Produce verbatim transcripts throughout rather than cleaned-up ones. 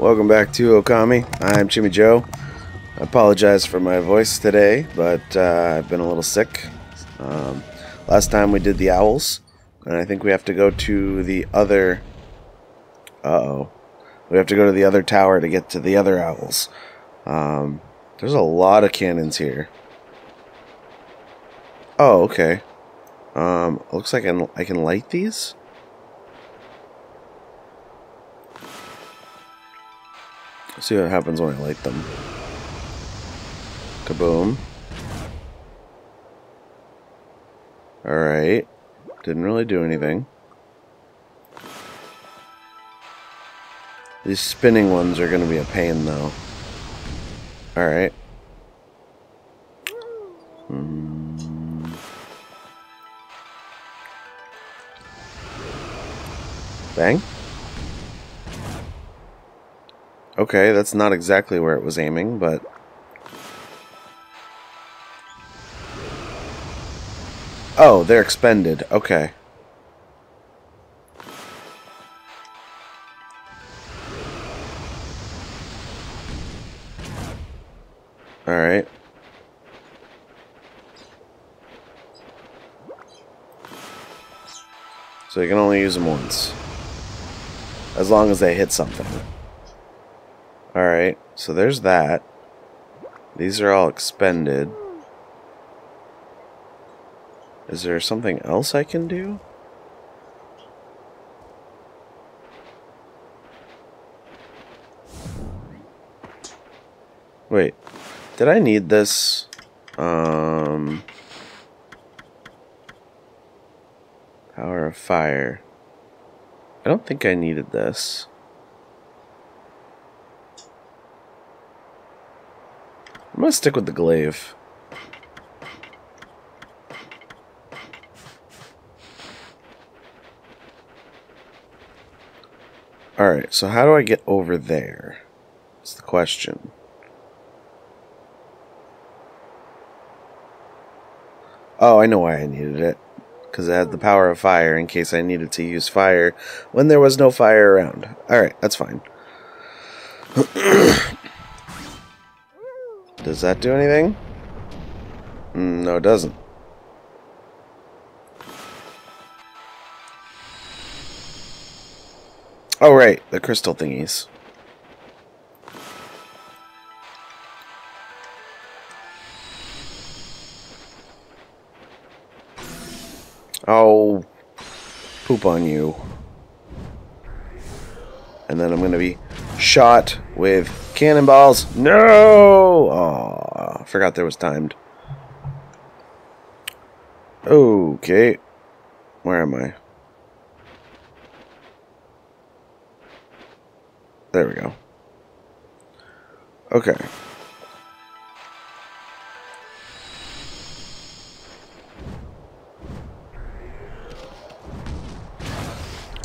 Welcome back to Okami. I'm Chimmy Joe. I apologize for my voice today, but uh, I've been a little sick. Um, last time we did the owls, and I think we have to go to the other... Uh-oh. We have to go to the other tower to get to the other owls. Um, there's a lot of cannons here. Oh, okay. Um, looks like I can, I can light these? See what happens when I light them. Kaboom. Alright. Didn't really do anything. These spinning ones are going to be a pain, though. Alright. Mm. Bang. Okay, that's not exactly where it was aiming, but... Oh, they're expended. Okay. Alright. So you can only use them once. As long as they hit something. Alright, so there's that. These are all expended. Is there something else I can do? Wait, did I need this? Um, power of fire. I don't think I needed this. I'm gonna stick with the glaive. Alright, so how do I get over there? That's the question. Oh, I know why I needed it. Because I had the power of fire in case I needed to use fire when there was no fire around. Alright, that's fine. Does that do anything? Mm, no, it doesn't. Oh, right. The crystal thingies. Oh, poop on you. And then I'm going to be shot with cannonballs. No! Aw, I forgot there was timed. Okay. Where am I? There we go. Okay.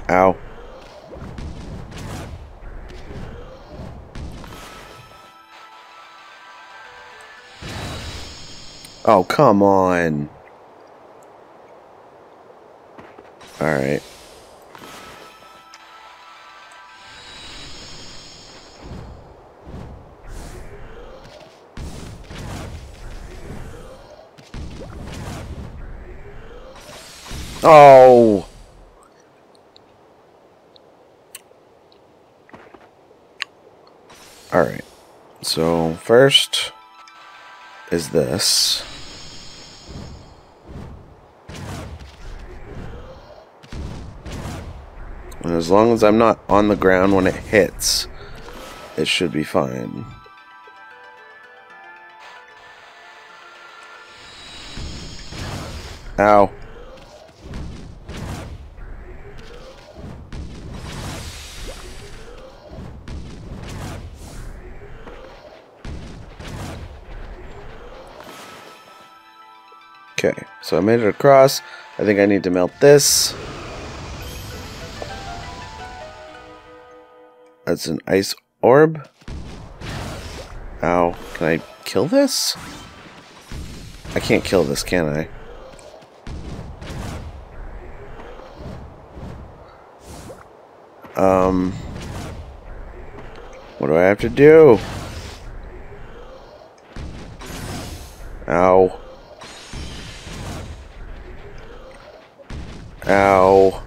Ow. Oh, come on. All right. Oh. All right. So, first is this. And as long as I'm not on the ground when it hits, it should be fine. Ow. Okay, so I made it across. I think I need to melt this. That's an ice orb. Ow. Can I kill this? I can't kill this, can I? Um. What do I have to do? Ow. Ow.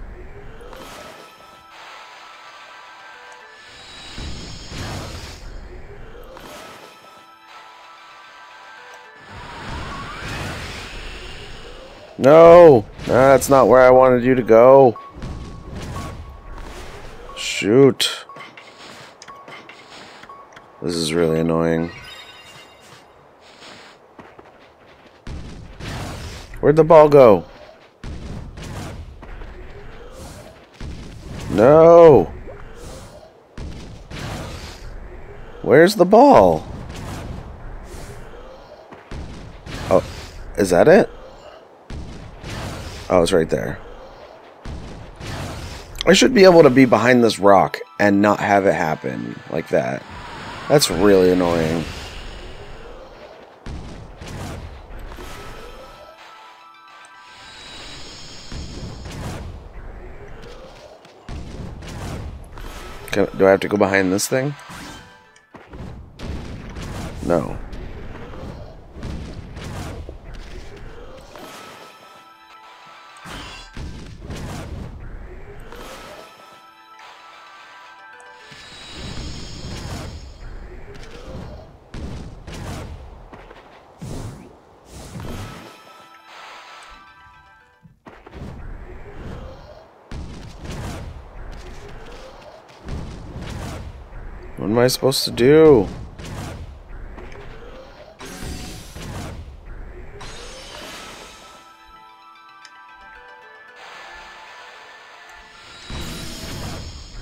No! That's not where I wanted you to go. Shoot. This is really annoying. Where'd the ball go? No! Where's the ball? Oh, is that it? Oh, it's right there. I should be able to be behind this rock and not have it happen like that. That's really annoying. Can, do I have to go behind this thing? No. What am I supposed to do?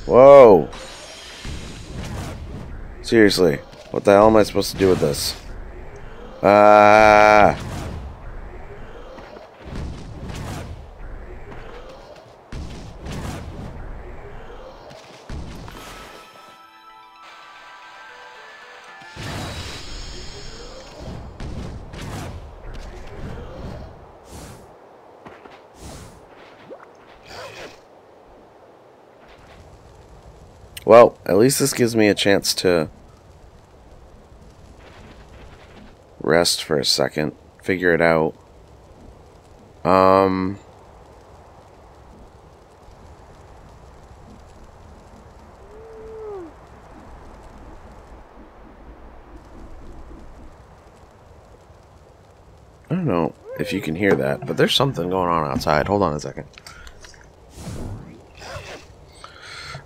Whoa! Seriously, what the hell am I supposed to do with this? Ah! Uh... Well, at least this gives me a chance to rest for a second, figure it out. Um, I don't know if you can hear that, but there's something going on outside. Hold on a second.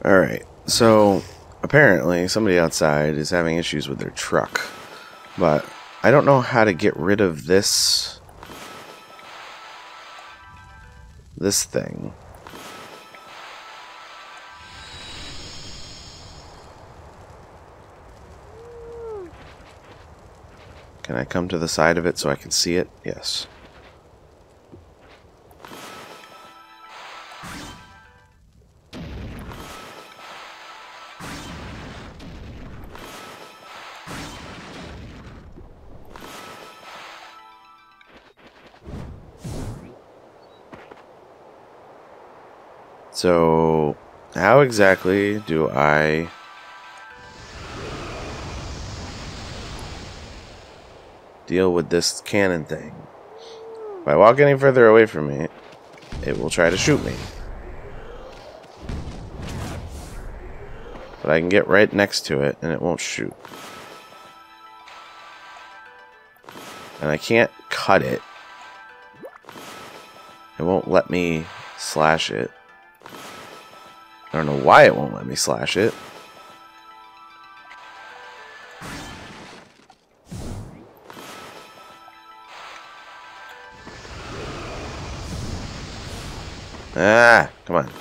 All right. So, apparently, somebody outside is having issues with their truck. But I don't know how to get rid of this... this thing. Can I come to the side of it so I can see it? Yes. So, how exactly do I... deal with this cannon thing? If I walk any further away from me, it will try to shoot me. But I can get right next to it, and it won't shoot. And I can't cut it. It won't let me slash it. I don't know why it won't let me slash it. Ah, come on.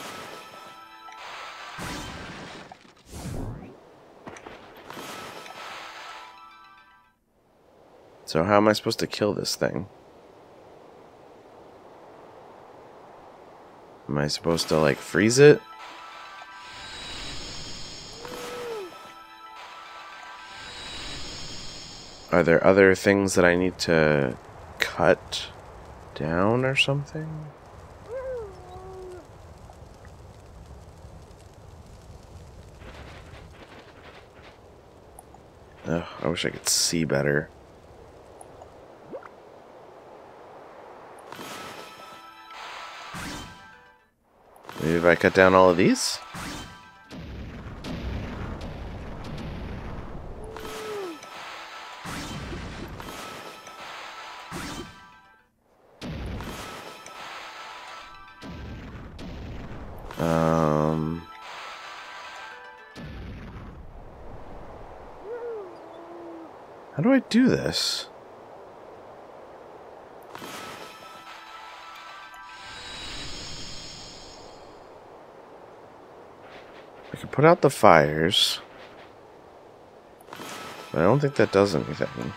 So how am I supposed to kill this thing? Am I supposed to, like, freeze it? Are there other things that I need to cut down or something? Ugh, I wish I could see better. Maybe if I cut down all of these? Um... How do I do this? I can put out the fires, but I don't think that does anything.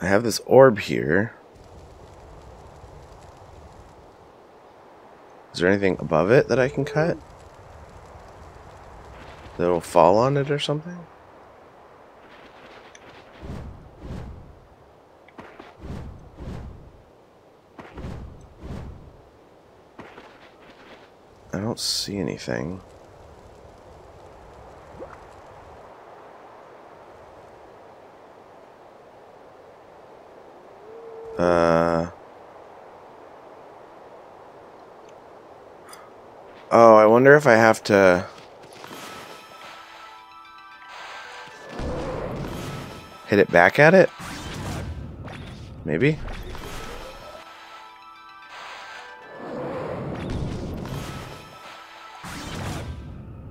I have this orb here. Is there anything above it that I can cut? That'll fall on it or something? I don't see anything. Uh... Oh, I wonder if I have to hit it back at it? Maybe?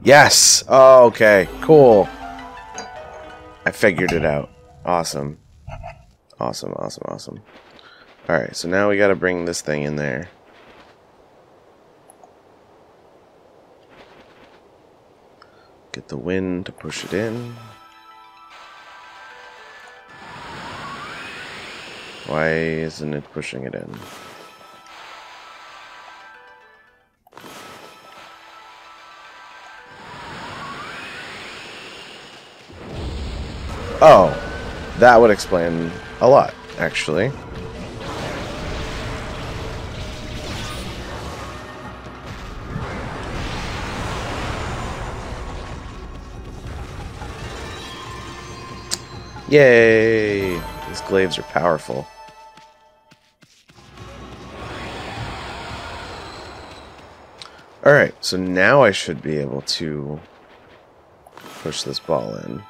Yes! Oh, okay. Cool. I figured it out. Awesome. Awesome, awesome, awesome. Alright, so now we gotta bring this thing in there. Get the wind to push it in. Why isn't it pushing it in? Oh, that would explain a lot, actually. Yay! These glaives are powerful. Alright, so now I should be able to push this ball in.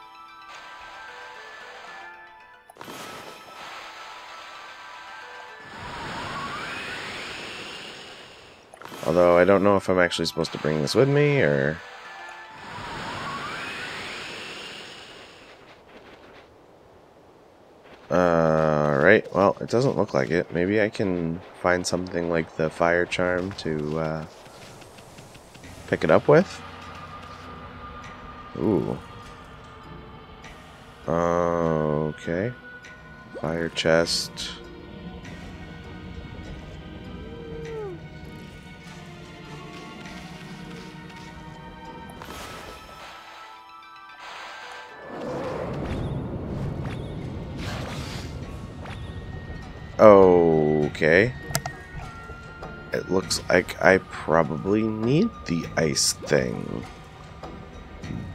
Although I don't know if I'm actually supposed to bring this with me, or... Uh, right. Well, it doesn't look like it. Maybe I can find something like the fire charm to uh, pick it up with. Ooh. Uh, okay. Fire chest. Okay. It looks like I probably need the ice thing.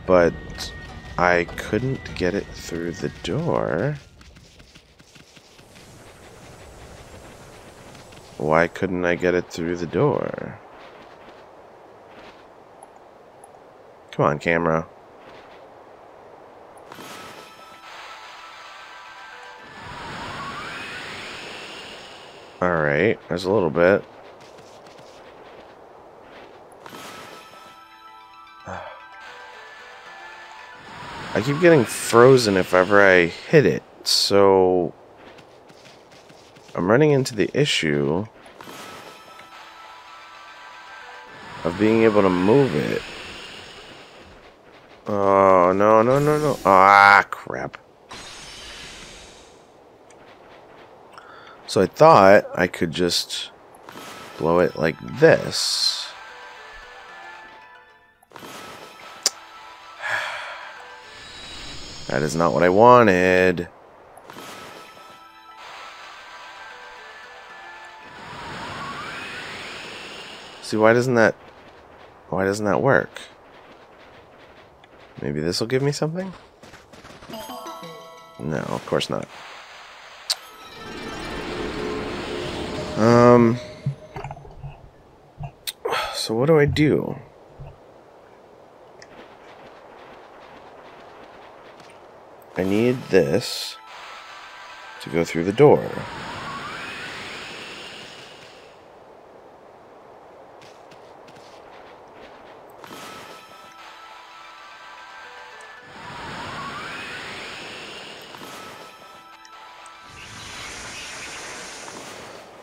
But I couldn't get it through the door. Why couldn't I get it through the door? Come on, camera. Alright, there's a little bit. I keep getting frozen if ever I hit it, so I'm running into the issue of being able to move it. Oh, no, no, no, no. Ah, crap. So I thought I could just blow it like this. That is not what I wanted. See, why doesn't that... Why doesn't that work? Maybe this will give me something? No, of course not. Um... So what do I do? I need this to go through the door.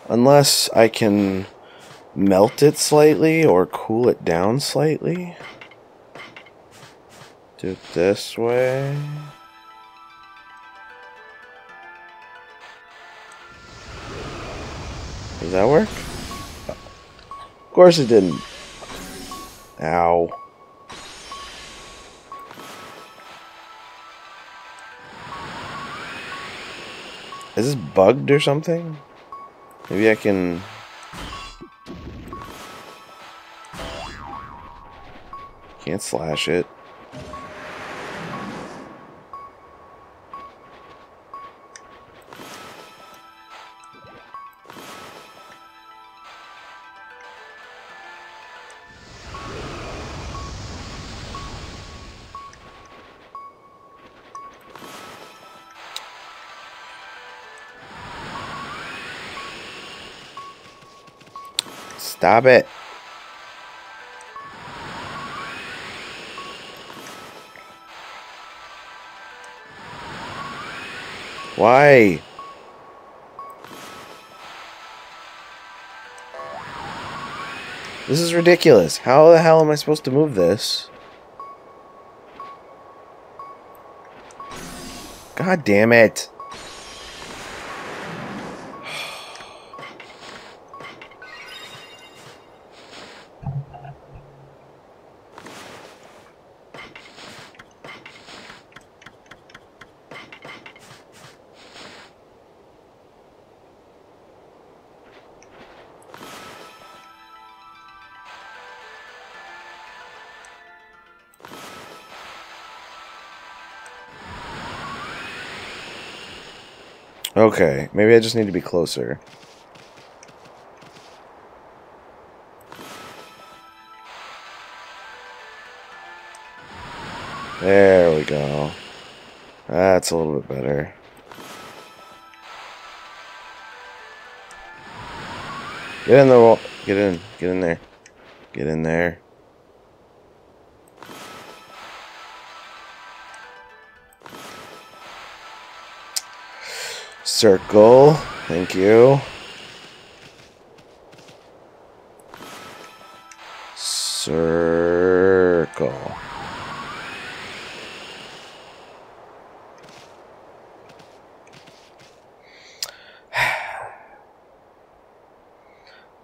Unless I can melt it slightly or cool it down slightly. Do it this way. Does that work? Of course it didn't. Ow. Is this bugged or something? Maybe I can... Can't slash it. Stop it. Why? This is ridiculous. How the hell am I supposed to move this? God damn it. Okay, maybe I just need to be closer. There we go. That's a little bit better. Get in the wall. Get in. Get in there. Get in there. Circle. Thank you. Circle.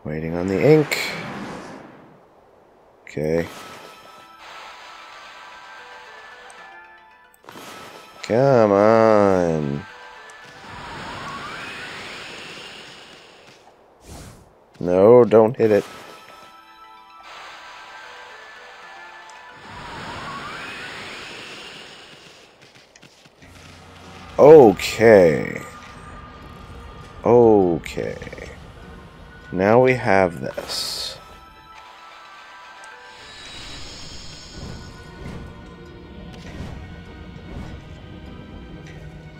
Waiting on the ink. Okay. Come on. No, don't hit it. Okay. Okay. Now we have this.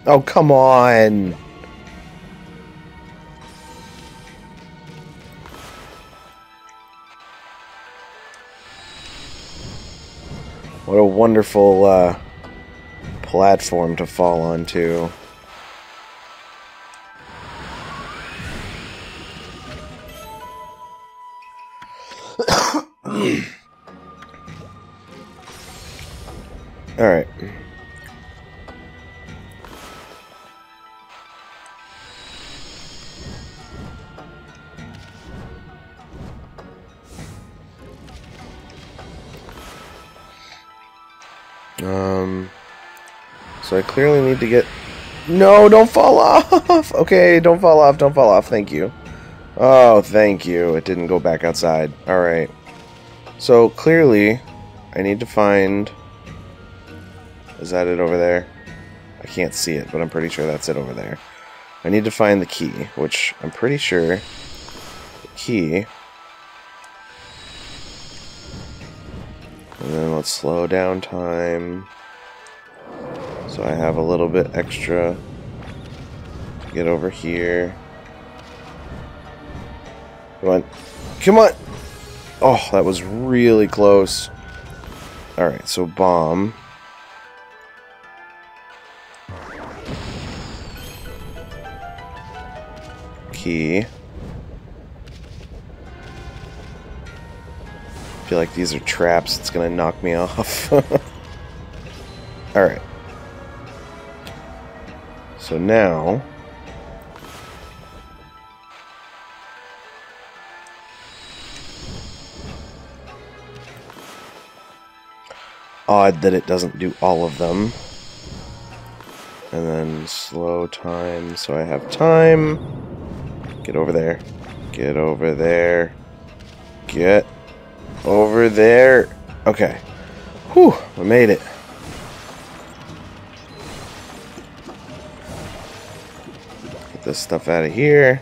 Oh, come on. What a wonderful uh, platform to fall onto. All right. Um, so I clearly need to get... No, don't fall off! Okay, don't fall off, don't fall off, thank you. Oh, thank you. It didn't go back outside. Alright. So, clearly, I need to find... Is that it over there? I can't see it, but I'm pretty sure that's it over there. I need to find the key, which I'm pretty sure... The key... And then let's slow down time. So I have a little bit extra to get over here. Come on. Come on! Oh, that was really close. Alright, so bomb. Key. I feel like these are traps. It's gonna knock me off. Alright. So now... Odd that it doesn't do all of them. And then slow time, so I have time. Get over there. Get over there. Get... Over there. Okay. Whew, I made it. Get this stuff out of here.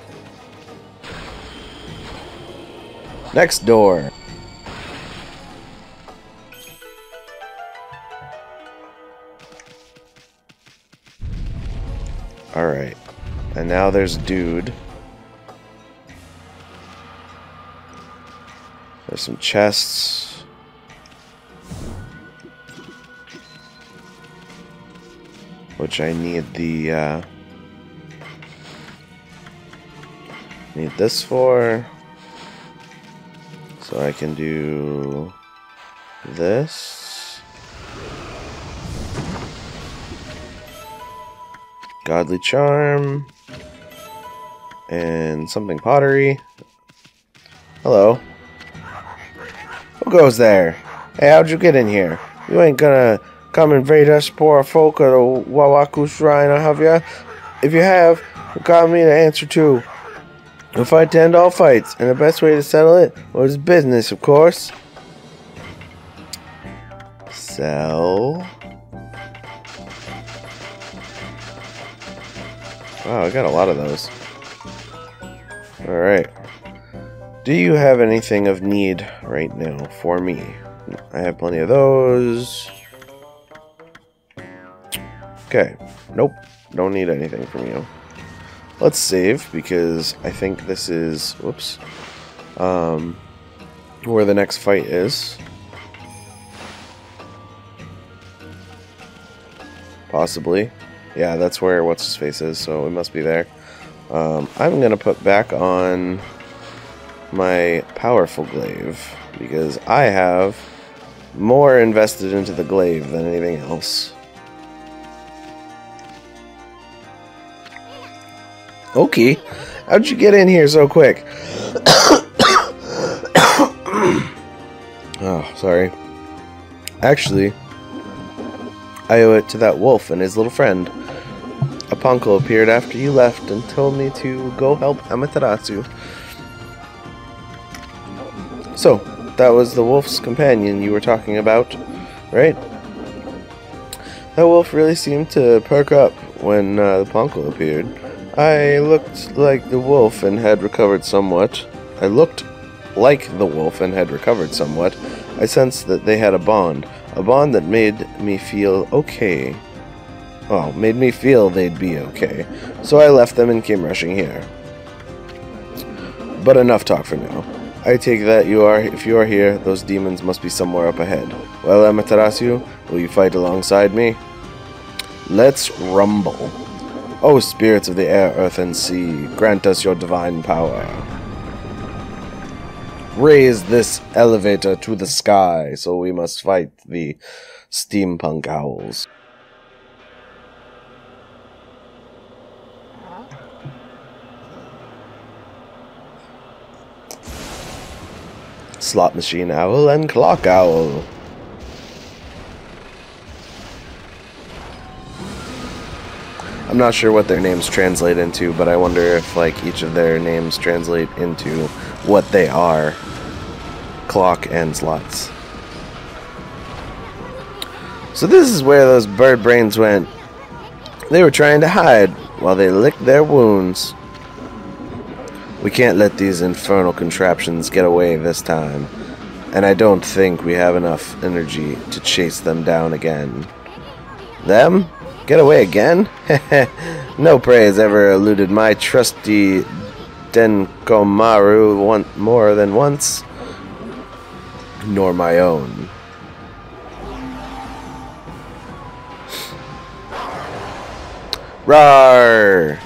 Next door. Alright. And now there's dude. There's some chests. Which I need the, uh... need this for. So I can do... this. Godly Charm. And something pottery. Hello. Who goes there? Hey, how'd you get in here? You ain't gonna come invade us poor folk at the Wawaku Shrine, have ya? If you have, you got me to answer to. We'll fight to end all fights, and the best way to settle it was business, of course. So... Wow, I got a lot of those. Alright. Do you have anything of need right now for me? I have plenty of those. Okay. Nope. Don't need anything from you. Let's save, because I think this is... Whoops. Um, where the next fight is. Possibly. Yeah, that's where What's-His-Face is, so it must be there. Um, I'm going to put back on... my powerful glaive, because I have more invested into the glaive than anything else. Okay, how'd you get in here so quick? Oh, sorry. Actually, I owe it to that wolf and his little friend. A Ponko appeared after you left and told me to go help Amaterasu. So, that was the wolf's companion you were talking about, right? That wolf really seemed to perk up when uh, the Ponko appeared. I looked like the wolf and had recovered somewhat. I looked like the wolf and had recovered somewhat. I sensed that they had a bond. A bond that made me feel okay. Oh, made me feel they'd be okay. So I left them and came rushing here. But enough talk for now. I take that you are, if you are here, those demons must be somewhere up ahead. Well, Amaterasu, will you fight alongside me? Let's rumble. Oh, spirits of the air, earth, and sea, grant us your divine power. Raise this elevator to the sky, so we must fight the steampunk owls. Slot Machine Owl and Clock Owl. I'm not sure what their names translate into, but I wonder if like each of their names translate into what they are. Clock and slots. So this is where those bird brains went. They were trying to hide while they licked their wounds. We can't let these infernal contraptions get away this time. And I don't think we have enough energy to chase them down again. Them? Get away again? No prey has ever eluded my trusty Denkomaru one more than once. Nor my own. Roar!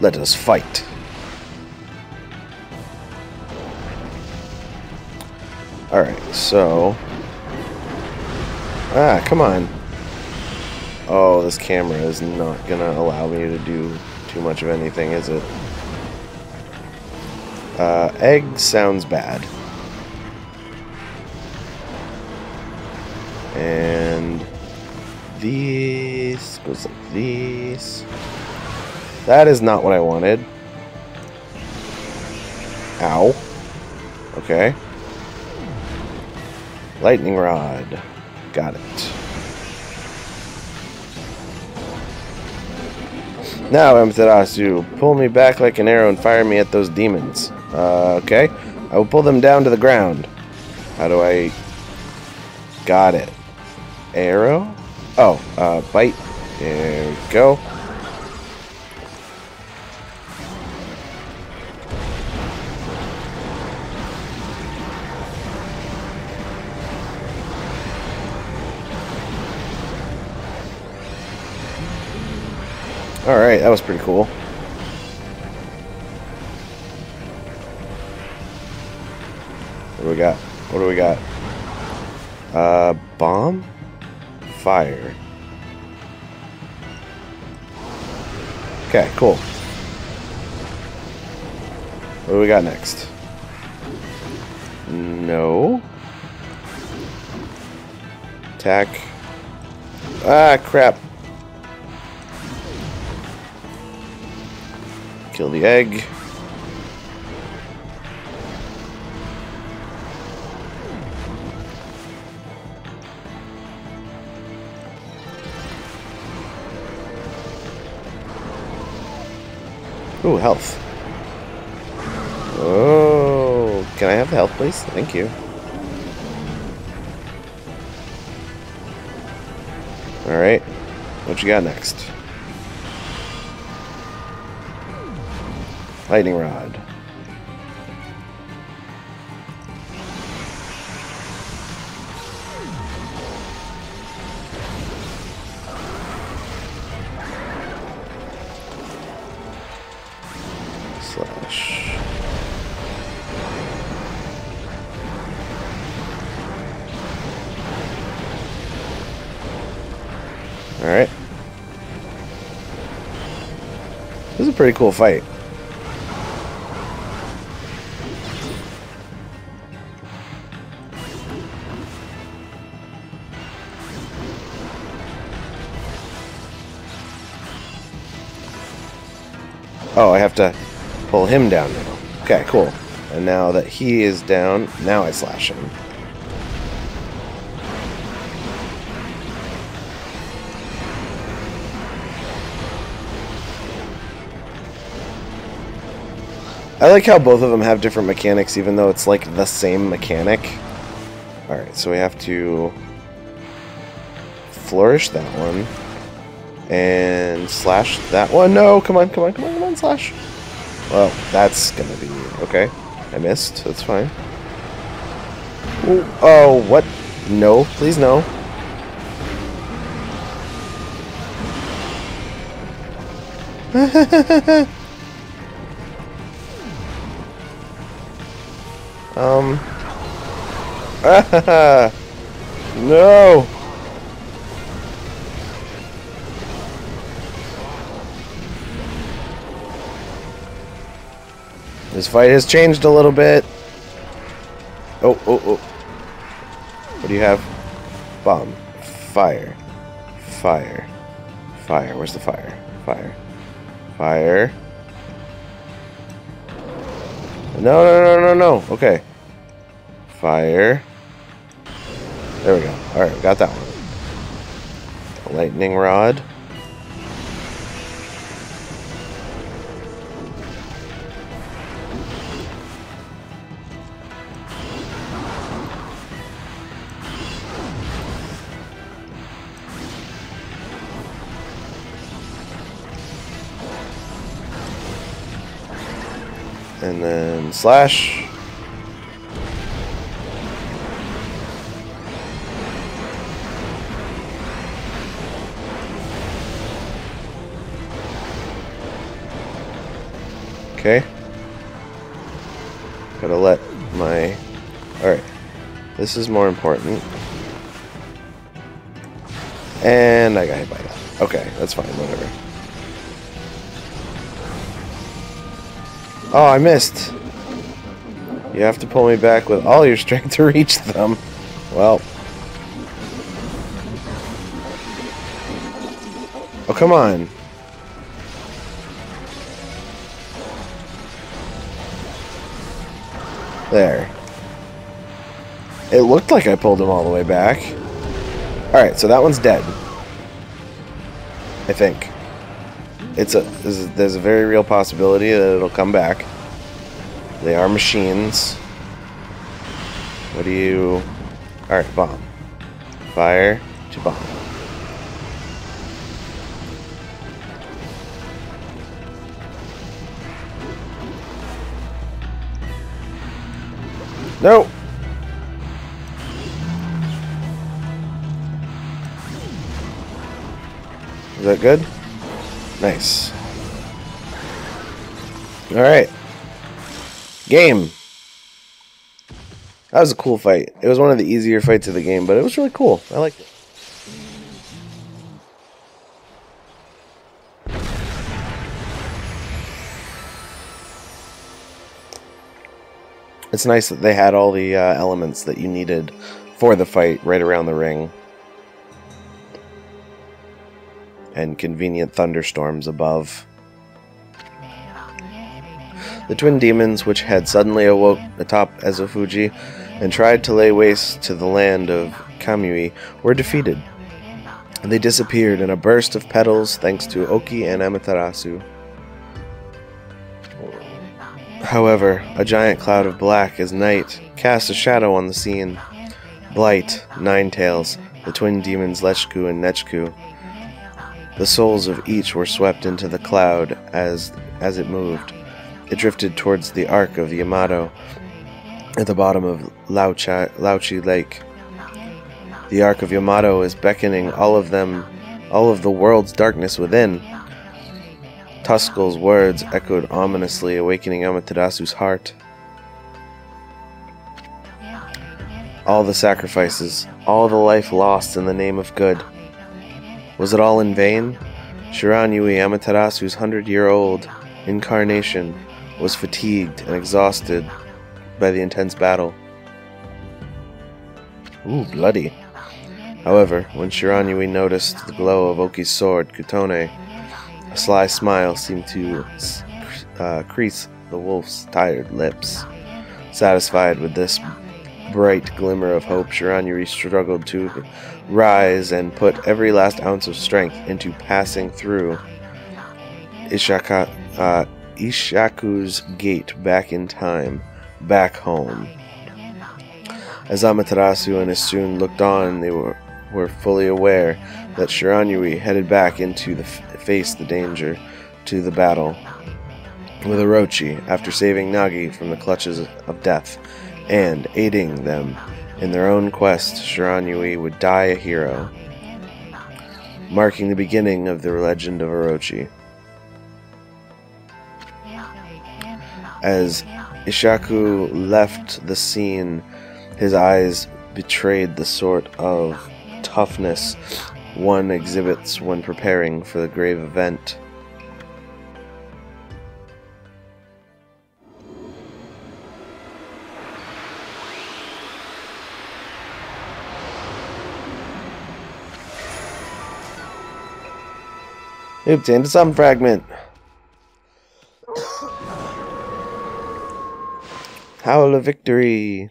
Let us fight. Alright, so... Ah, come on. Oh, this camera is not gonna allow me to do too much of anything, is it? Uh, egg sounds bad. And... these goes like these. That is not what I wanted. Ow. Okay. Lightning rod. Got it. Now, Amaterasu, pull me back like an arrow and fire me at those demons. Uh, okay. I will pull them down to the ground. How do I... Got it. Arrow? Oh, uh, bite. There we go. Alright, that was pretty cool. What do we got? What do we got? Uh, bomb? Fire. Okay, cool. What do we got next? No. Attack. Ah, crap. Kill the egg. Ooh, health. Oh, can I have the health, please? Thank you. All right, what you got next? Lightning rod. Slash. All right. This is a pretty cool fight. Oh, I have to pull him down now. Okay, cool. And now that he is down, now I slash him. I like how both of them have different mechanics, even though it's like the same mechanic. Alright, so we have to flourish that one. And slash that one. No, come on, come on, come on, come on, slash. Well, that's gonna be okay. I missed. That's fine. Ooh, oh, what? No, please no. um. No. This fight has changed a little bit. Oh, oh, oh. What do you have? Bomb. Fire. fire. Fire. Where's the fire? Fire. Fire. No, no, no, no, no. Okay. Fire. There we go. Alright, got that one. Lightning rod. And then slash. Okay. Gotta let my... Alright. This is more important. And I got hit by that. Okay, that's fine, whatever. Oh, I missed. You have to pull me back with all your strength to reach them. Well. Oh, come on. There. It looked like I pulled him all the way back. Alright, so that one's dead. I think. It's a there's a very real possibility that it'll come back. They are machines. What do you... Alright, bomb. Fire to bomb. No! Is that good? Nice. Alright. Game. That was a cool fight. It was one of the easier fights of the game, but it was really cool. I liked it. It's nice that they had all the uh, elements that you needed for the fight right around the ring. And convenient thunderstorms above. The twin demons, which had suddenly awoke atop Ezofuji and tried to lay waste to the land of Kamui, were defeated. They disappeared in a burst of petals thanks to Oki and Amaterasu. However, a giant cloud of black as night cast a shadow on the scene. Blight, Ninetails, the twin demons Leshku and Nechku. The souls of each were swept into the cloud as as it moved. It drifted towards the Ark of Yamato at the bottom of Lauchi, Lauchi Lake. The Ark of Yamato is beckoning all of them, all of the world's darkness within. Tuskull's words echoed ominously, awakening Amaterasu's heart. All the sacrifices, all the life lost in the name of good. Was it all in vain? Shiranui, Amaterasu's hundred-year-old incarnation, was fatigued and exhausted by the intense battle. Ooh, bloody. However, when Shiranui noticed the glow of Oki's sword, Kutone, a sly smile seemed to uh, crease the wolf's tired lips. Satisfied with this bright glimmer of hope, Shiranui struggled to rise and put every last ounce of strength into passing through Ishaku, uh, Ishaku's gate back in time, back home. As Amaterasu and Isun looked on, they were, were fully aware that Shiranui headed back into the f face the danger to the battle with Orochi after saving Nagi from the clutches of death. And, aiding them in their own quest, Shiranui would die a hero, marking the beginning of the legend of Orochi. As Ishaku left the scene, his eyes betrayed the sort of toughness one exhibits when preparing for the grave event. He obtained a sun fragment. Howl of victory.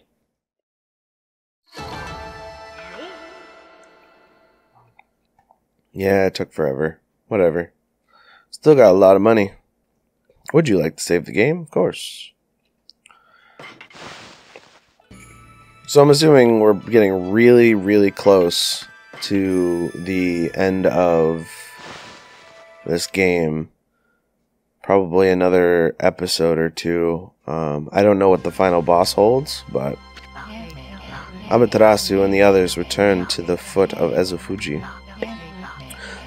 Yeah, it took forever. Whatever. Still got a lot of money. Would you like to save the game? Of course. So I'm assuming we're getting really, really close to the end of this game. Probably another episode or two. Um, I don't know what the final boss holds, but... Amaterasu and the others returned to the foot of Ezofuji.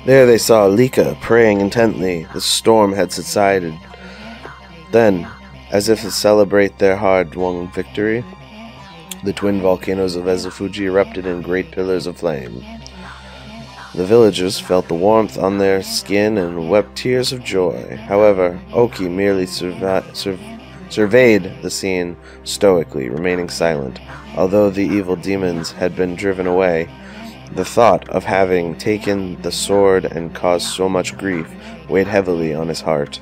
There they saw Lika praying intently. The storm had subsided. Then, as if to celebrate their hard-won victory, the twin volcanoes of Ezofuji erupted in great pillars of flame. The villagers felt the warmth on their skin and wept tears of joy. However, Oki merely survi sur surveyed the scene stoically, remaining silent. Although the evil demons had been driven away, the thought of having taken the sword and caused so much grief weighed heavily on his heart.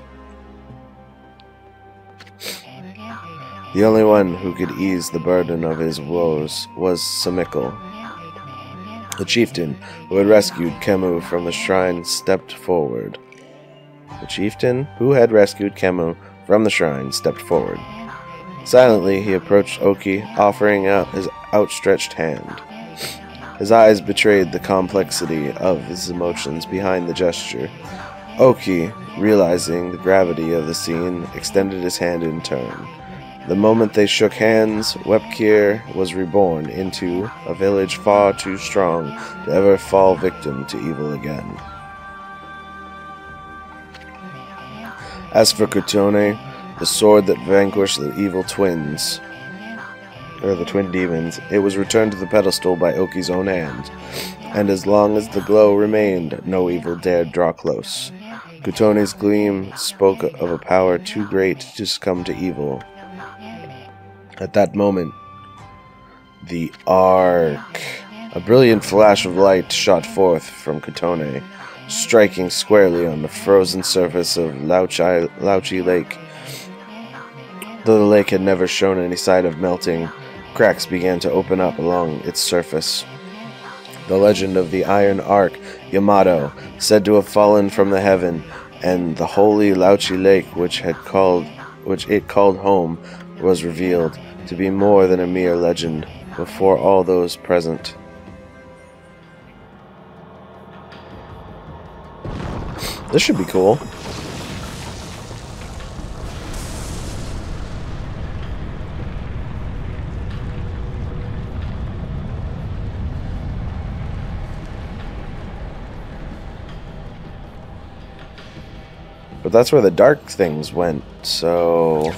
The only one who could ease the burden of his woes was Samikal. The chieftain who had rescued Kemu from the shrine stepped forward. The chieftain who had rescued Kemu from the shrine stepped forward. Silently, he approached Oki, offering out his outstretched hand. His eyes betrayed the complexity of his emotions behind the gesture. Oki, realizing the gravity of the scene, extended his hand in turn. The moment they shook hands, Wep'kir was reborn into a village far too strong to ever fall victim to evil again. As for Kutone, the sword that vanquished the evil twins, or the twin demons, it was returned to the pedestal by Oki's own hand, and as long as the glow remained, no evil dared draw close. Kutone's gleam spoke of a power too great to succumb to evil. At that moment, the Ark. A brilliant flash of light shot forth from Kutone, striking squarely on the frozen surface of Lauchi, Lauchi Lake. Though the lake had never shown any sign of melting, cracks began to open up along its surface. The legend of the Iron Ark Yamato, said to have fallen from the heaven, and the holy Lauchi Lake, which had called, which it called home, was revealed to be more than a mere legend before all those present. This should be cool. But that's where the dark things went, so...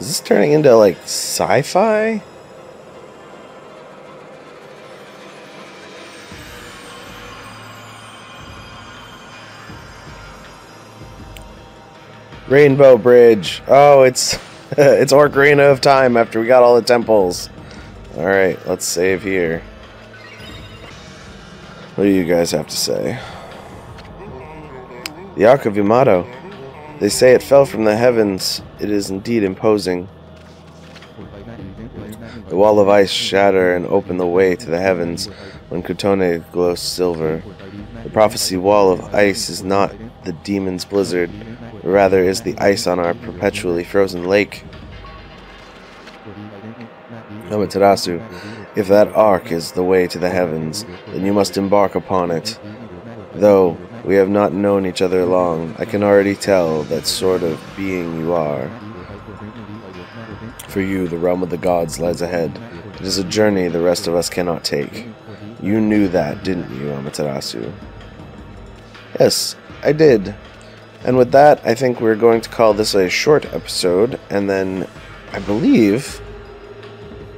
Is this turning into, like, sci-fi? Rainbow Bridge. Oh, it's... it's Ocarina of Time after we got all the temples. Alright, let's save here. What do you guys have to say? The Ark of Yamato. They say it fell from the heavens. It is indeed imposing. The wall of ice shatter and open the way to the heavens when Kutone glows silver. The prophecy wall of ice is not the demon's blizzard, but rather is the ice on our perpetually frozen lake. Amaterasu, if that ark is the way to the heavens, then you must embark upon it. Though we have not known each other long, I can already tell that sort of being you are. For you, the realm of the gods lies ahead. It is a journey the rest of us cannot take. You knew that, didn't you, Amaterasu? Yes, I did. And with that, I think we're going to call this a short episode, and then I believe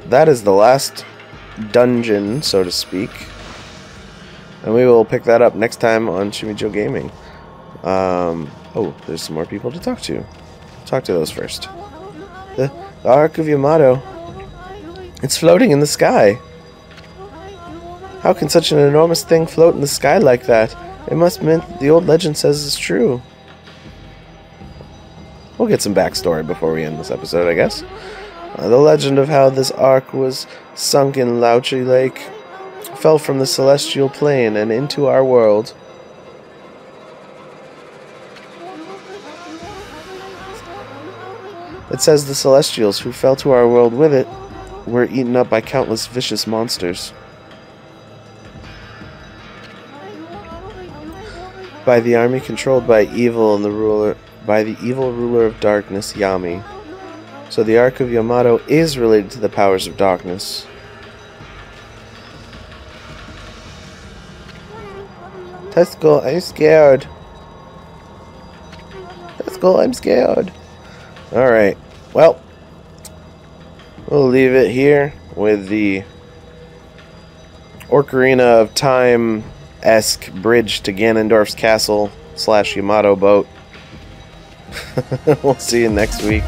that is the last dungeon, so to speak. And we will pick that up next time on Chimmy Joe Gaming. Um, oh, there's some more people to talk to. Talk to those first. The, the Ark of Yamato. It's floating in the sky. How can such an enormous thing float in the sky like that? It must mean the old legend says it's true. We'll get some backstory before we end this episode, I guess. Uh, the legend of how this ark was sunk in Lauchi Lake, fell from the celestial plane and into our world. It says the celestials who fell to our world with it were eaten up by countless vicious monsters. By the army controlled by evil and the ruler by the evil ruler of darkness, Yami. So the Ark of Yamato is related to the powers of darkness. Tuskull, I'm scared. Tuskull, I'm scared. Alright, well, we'll leave it here with the Ocarina of Time-esque bridge to Ganondorf's castle slash Yamato boat. We'll see you next week.